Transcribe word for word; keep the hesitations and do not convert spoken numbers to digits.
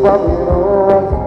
Bobby,